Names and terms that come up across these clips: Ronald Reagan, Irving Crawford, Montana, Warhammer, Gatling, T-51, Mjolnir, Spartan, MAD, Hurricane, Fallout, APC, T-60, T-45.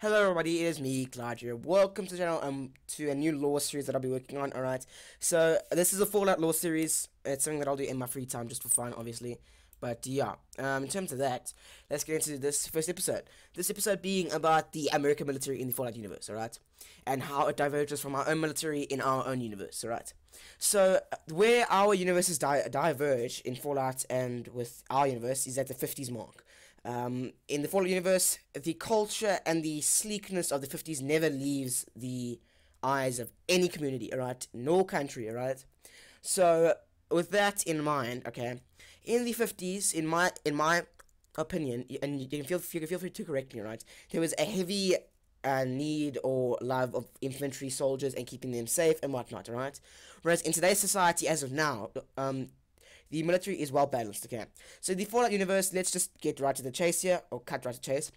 Hello everybody, it is me, Clyde here. Welcome to the channel, to a new lore series that I'll be working on, alright? So, this is a Fallout lore series. It's something that I'll do in my free time, just for fun, obviously. But, yeah, in terms of that, let's get into this first episode. This episode being about the American military in the Fallout universe, alright? And how it diverges from our own military in our own universe, alright? So, where our universes diverge in Fallout and with our universe is at the 50s mark. In the Fallout universe, the culture and the sleekness of the 50s never leaves the eyes of any community, alright? No country, alright? So, with that in mind, okay, in the 50s, in my opinion, and you can feel free to correct me, right? There was a heavy need or love of infantry soldiers and keeping them safe and whatnot, right? Whereas in today's society, as of now, the military is well balanced, okay? So the Fallout universe, let's just get right to the chase here, or cut right to chase.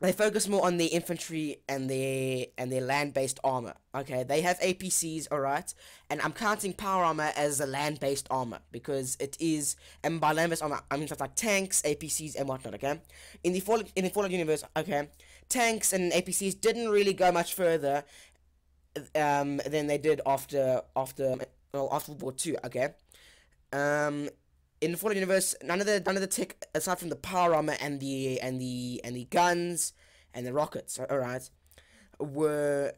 They focus more on their infantry and their land-based armor. Okay, they have APCs, alright, and I'm counting power armor as a land-based armor because it is, and by land-based armor I mean stuff like tanks, APCs, and whatnot. Okay, in the Fallout universe, okay, tanks and APCs didn't really go much further than they did after World War II. Okay, in the Fallout universe, none of the tech aside from the power armor and the guns and the rockets, alright, were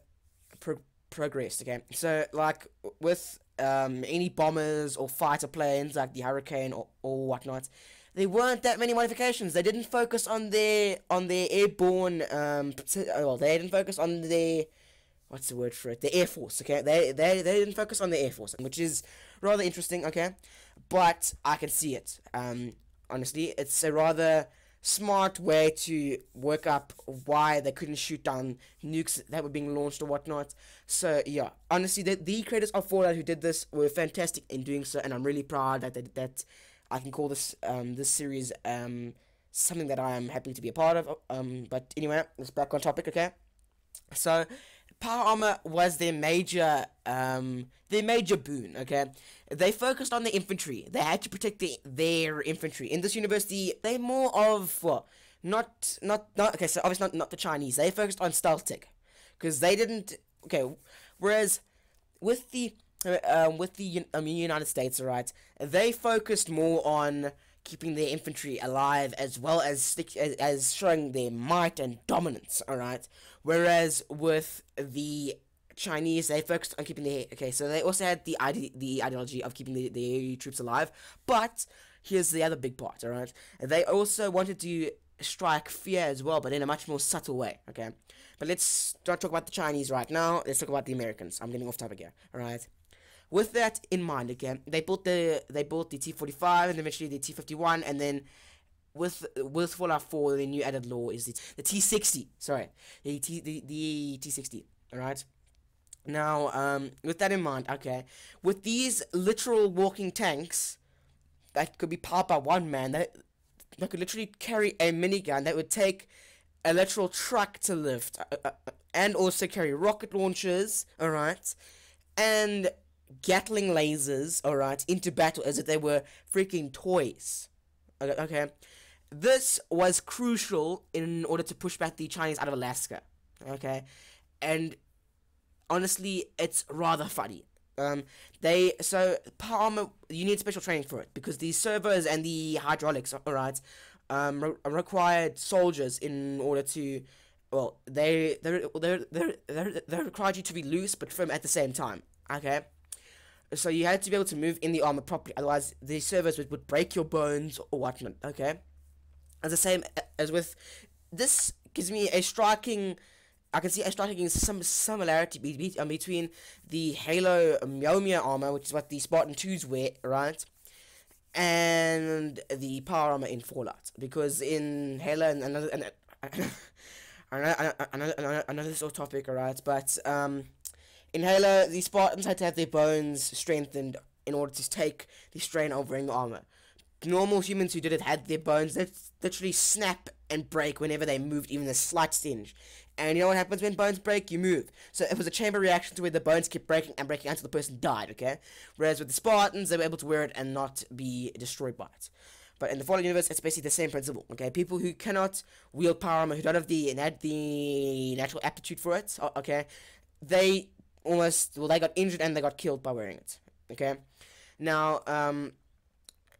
progressed. Okay, so like with any bombers or fighter planes like the Hurricane or whatnot, there weren't that many modifications. They didn't focus on their airborne the Air Force, okay? They didn't focus on the Air Force, which is rather interesting, okay? But I can see it. Honestly, it's a rather smart way to work up why they couldn't shoot down nukes that were being launched or whatnot. So, yeah. Honestly, the creators of Fallout who did this were fantastic in doing so, and I'm really proud that I can call this this series something that I am happy to be a part of. But anyway, let's back on topic, okay? So, power armor was their major boon, okay? They focused on the infantry. They had to protect their infantry. In this university, they more of, well, so obviously not the Chinese. They focused on stealth tech, because they didn't, okay, whereas with the United States, right, they focused more on keeping their infantry alive as well as showing their might and dominance, alright? Whereas with the Chinese, they focused on keeping their... Okay, so they also had the ideology of keeping their troops alive, but here's the other big part, alright? They also wanted to strike fear as well, but in a much more subtle way, okay? But let's not talk about the Chinese right now, let's talk about the Americans. I'm getting off topic here, alright? With that in mind, again, they built the T-45 and eventually the T-51, and then with Fallout 4, the new added lore is the T-60. Sorry, the T-60. All right. Now, with that in mind, okay, with these literal walking tanks that could be powered by one man, that could literally carry a minigun that would take a literal truck to lift, and also carry rocket launchers. All right, and Gatling lasers, alright, into battle as if they were freaking toys. Okay, this was crucial in order to push back the Chinese out of Alaska. Okay, and honestly, it's rather funny. Power armor, you need special training for it because the servers and the hydraulics, alright, required soldiers in order to. Well, they required you to be loose but firm at the same time. Okay. So you had to be able to move in the armor properly, otherwise the servers would break your bones or whatnot, okay? As the same as with... This gives me a striking... I can see a striking similarity between the Halo Mjolnir armor, which is what the Spartan 2s wear, right? And the power armor in Fallout. Because in Halo and another... another sort of topic, alright? But, in Halo, the Spartans had to have their bones strengthened in order to take the strain of wearing armor. Normal humans who did it had their bones that literally snap and break whenever they moved even the slight singe. And you know what happens when bones break? You move. So it was a chamber reaction to where the bones kept breaking and breaking until the person died, okay? Whereas with the Spartans, they were able to wear it and not be destroyed by it. But in the Fallout universe, it's basically the same principle, okay? People who cannot wield power armor, who don't have the natural aptitude for it, okay? They almost, well, they got injured and they got killed by wearing it, okay? Now,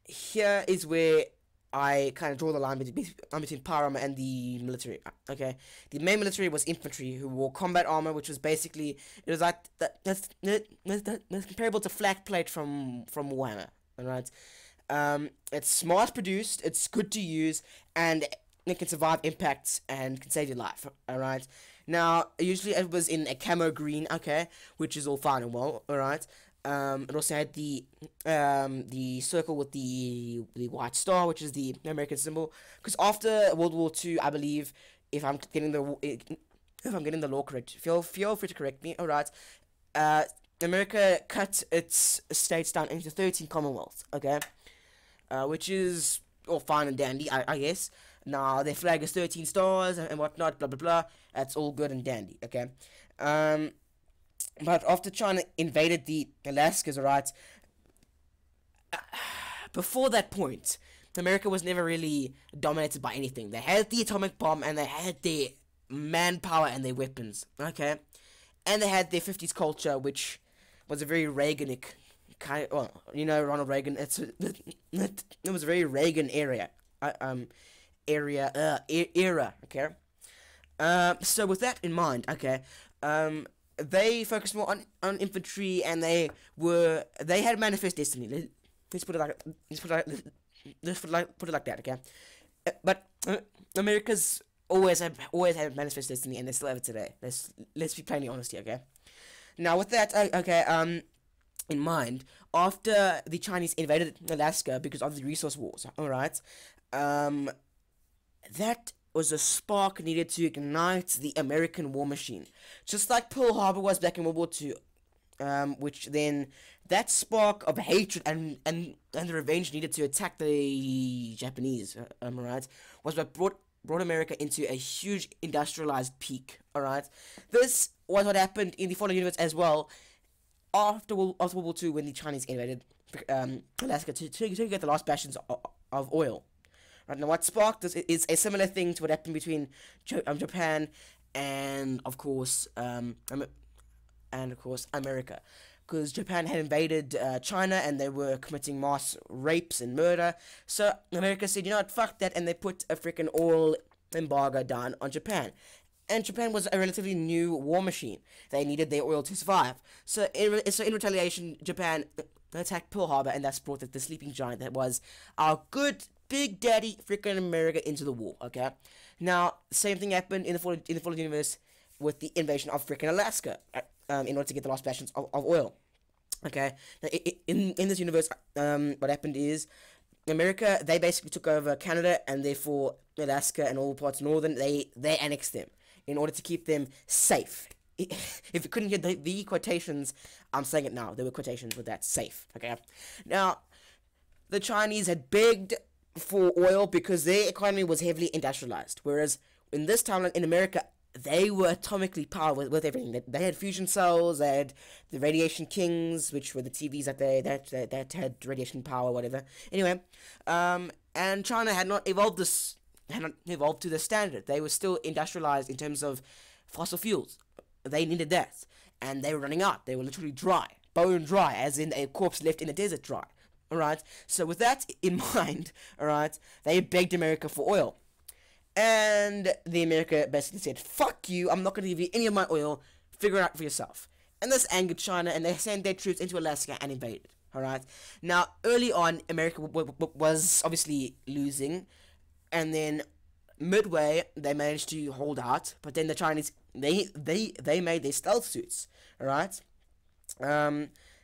here is where I kind of draw the line between power armor and the military, okay? The main military was infantry, who wore combat armor, which was basically, it was like, that's comparable to flak plate from Warhammer, alright? It's smart produced, it's good to use, and it can survive impacts and can save your life, alright? Now, usually it was in a camo green, okay, which is all fine and well, alright? It also had the circle with the white star, which is the American symbol, because after World War II, I believe, if I'm getting the law correct, feel free to correct me, alright, America cut its states down into 13 commonwealths, okay, which is all fine and dandy, I guess. Now, their flag is 13 stars and whatnot, blah blah blah, that's all good and dandy, okay, but after China invaded the Alaskas, alright, before that point, America was never really dominated by anything. They had the atomic bomb, and they had their manpower and their weapons, okay? And they had their 50s culture, which was a very Reaganic kind of, well, you know, Ronald Reagan, it was a very Reagan era, okay? So with that in mind, okay, they focused more on infantry, and they had manifest destiny. Let's put it like that, okay? But America's always had manifest destiny, and they still have it today. Let's be plainly honest here, okay? Now with that, okay, in mind, after the Chinese invaded Alaska because of the resource wars, all right, that was a spark needed to ignite the American war machine. Just like Pearl Harbor was back in World War II, which then, that spark of hatred and the revenge needed to attack the Japanese, alright, was what brought America into a huge industrialized peak, alright. This was what happened in the Fallout universe as well, after World War II, when the Chinese invaded Alaska to get the last bastions of oil. Right, now what sparked this is a similar thing to what happened between Japan and, of course, America, because Japan had invaded China and they were committing mass rapes and murder. So America said, you know what, fuck that, and they put a freaking oil embargo down on Japan. And Japan was a relatively new war machine. They needed their oil to survive. So in retaliation, Japan attacked Pearl Harbor, and that's brought the sleeping giant that was our good Big Daddy freaking America into the war, okay? Now, same thing happened in the Fallout universe with the invasion of freaking Alaska, in order to get the last bastions of oil, okay? Now, in this universe, what happened is, America, they basically took over Canada, and therefore Alaska and all parts northern, they annexed them in order to keep them safe. If you couldn't hear the quotations, I'm saying it now, there were quotations with that, safe, okay? Now, the Chinese had begged for oil because their economy was heavily industrialized, whereas in this timeline in America, they were atomically powered with everything. They had fusion cells, they had the Radiation Kings, which were the TVs that had radiation power, whatever. Anyway, and China had not evolved to the standard. They were still industrialized in terms of fossil fuels. They needed that, and they were running out. They were literally dry, bone dry, as in a corpse left in the desert dry. Alright, so with that in mind, alright, they begged America for oil. And the America basically said, fuck you, I'm not going to give you any of my oil, figure it out for yourself. And this angered China, and they sent their troops into Alaska and invaded, alright. Now, early on, America was obviously losing, and then midway, they managed to hold out, but then the Chinese, they made their stealth suits, alright.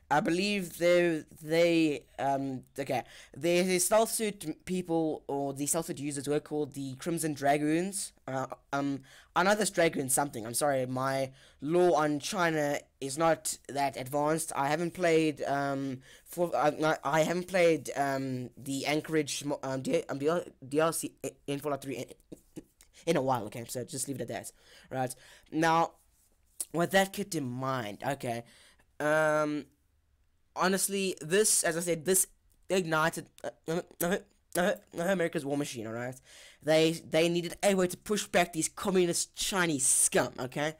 I believe the stealth suit people, or the stealth suit users, were called the Crimson Dragoons. I know this Dragoon something, I'm sorry, my law on China is not that advanced. I haven't played, the Anchorage, DLC in Fallout 3 in a while, okay, so just leave it at that, right? Now, with that kept in mind, okay, honestly, this, as I said, this ignited America's war machine, alright? They needed a way to push back these communist Chinese scum, okay?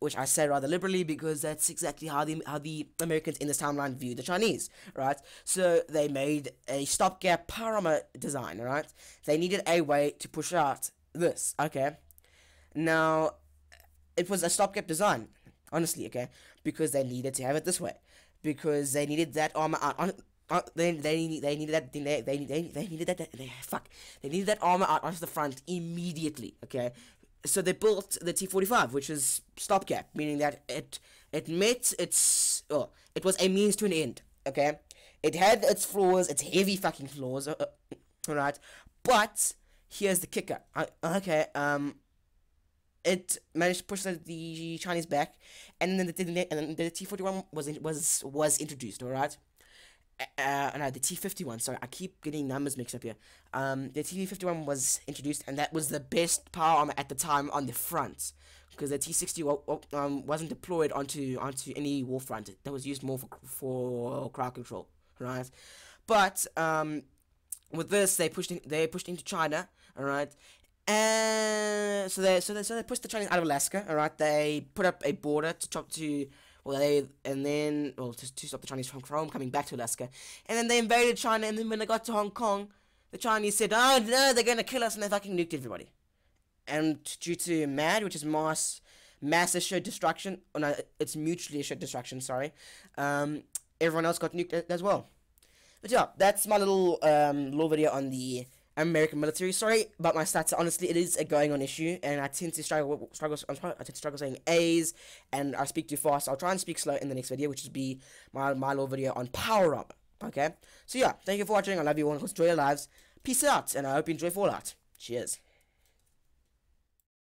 Which I say rather liberally, because that's exactly how the Americans in this timeline view the Chinese, right? So they made a stopgap power armor design, right? They needed a way to push out this, okay? Now, it was a stopgap design, honestly, okay? Because they needed to have it this way, because they needed that armor out on. They needed that armor out onto the front immediately, okay? So they built the T-45, which is stopgap, meaning that it met its, oh, it was a means to an end, okay? It had its flaws, its heavy fucking flaws, alright? But here's the kicker, it managed to push the Chinese back, and then the T-41 was introduced, alright? No, the T-51, sorry, I keep getting numbers mixed up here. The T-51 was introduced, and that was the best power armor at the time on the front, because the T-60 wasn't deployed onto any war front. That was used more for crowd control, right? But with this, they pushed into China, all right, and so they pushed the Chinese out of Alaska, all right. They put up a border to stop the Chinese from coming back to Alaska. And then they invaded China, and then when they got to Hong Kong, the Chinese said, oh, no, they're going to kill us, and they fucking nuked everybody. And due to MAD, which is mass assured destruction, or no, it's mutually assured destruction, sorry, everyone else got nuked as well. But yeah, that's my little little video on the American military. Sorry about my stats. Honestly, it is a going-on issue, and I tend to struggle saying A's, and I speak too fast. I'll try and speak slow in the next video, which will be my little video on power up. Okay, so yeah, thank you for watching. I love you all. Enjoy your lives. Peace out, and I hope you enjoy Fallout. Cheers.